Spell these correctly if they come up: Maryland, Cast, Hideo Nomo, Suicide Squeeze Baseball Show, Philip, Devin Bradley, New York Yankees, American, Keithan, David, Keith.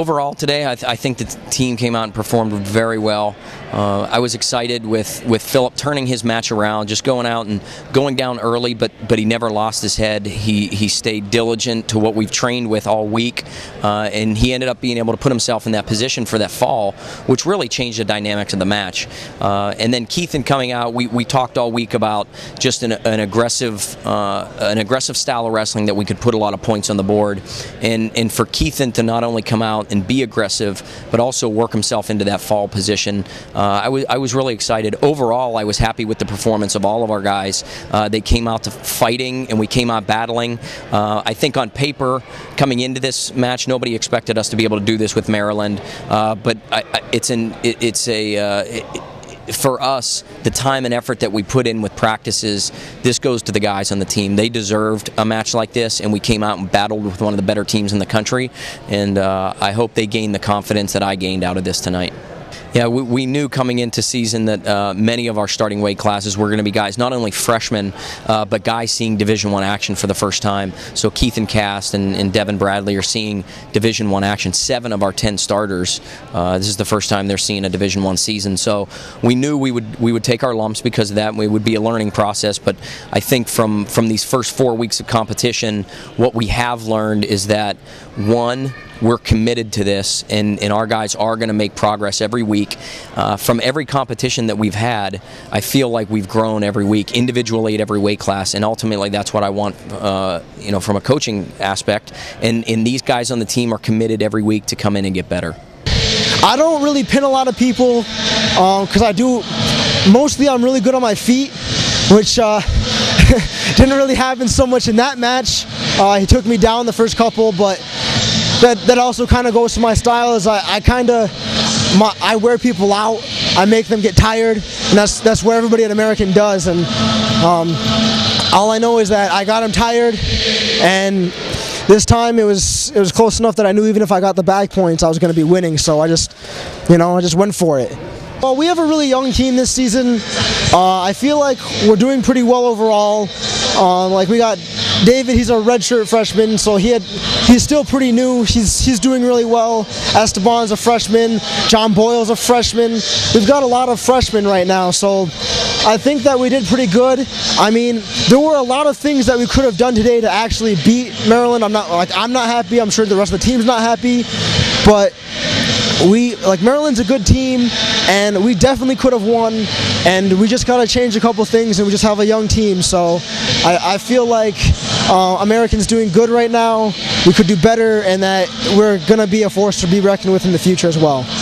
overall today, I think the team came out and performed very well. I was excited with Philip turning his match around, just going out and going down early, but he never lost his head. He stayed diligent to what we've trained with all week, and he ended up being able to put himself in that position for that fall, which really changed the dynamics of the match. And then Keithan coming out, we talked all week about just an aggressive style of wrestling that we could put a lot of points on the board, and for Keithan to not only come out and be aggressive, but also work himself into that fall position. I was really excited. Overall, I was happy with the performance of all of our guys. They came out to fighting, and we came out battling. I think on paper, coming into this match, nobody expected us to be able to do this with Maryland. For us, the time and effort that we put in with practices, this goes to the guys on the team. They deserved a match like this, and we came out and battled with one of the better teams in the country. And I hope they gained the confidence that I gained out of this tonight. Yeah, we knew coming into season that many of our starting weight classes were going to be guys, not only freshmen, but guys seeing Division I action for the first time. So Keith and Cast and Devin Bradley are seeing Division I action. 7 of our 10 starters, this is the first time they're seeing a Division I season. So we knew we would take our lumps because of that, and it would be a learning process. But I think from these first 4 weeks of competition, what we have learned is that, one, we're committed to this, and our guys are going to make progress every week. From every competition that we've had, I feel like we've grown every week, individually at every weight class, and ultimately that's what I want, from a coaching aspect. And these guys on the team are committed every week to come in and get better. I don't really pin a lot of people because mostly I'm really good on my feet, which didn't really happen so much in that match. He took me down the first couple, but that also kind of goes to my style. Is I wear people out, I make them get tired, and that's what everybody at American does. And all I know is that I got them tired, and this time it was close enough that I knew even if I got the back points, I was going to be winning. So I just went for it. Well, we have a really young team this season. I feel like we're doing pretty well overall. We got David, he's a redshirt freshman, so he's still pretty new. He's doing really well. Esteban's a freshman. John Boyle's a freshman. We've got a lot of freshmen right now, so I think that we did pretty good. I mean, there were a lot of things that we could have done today to actually beat Maryland. I'm not happy. I'm sure the rest of the team's not happy, but Maryland's a good team, and we definitely could have won, and we just got to change a couple things, and we just have a young team. So I feel like American's doing good right now. We could do better, and that we're going to be a force to be reckoned with in the future as well.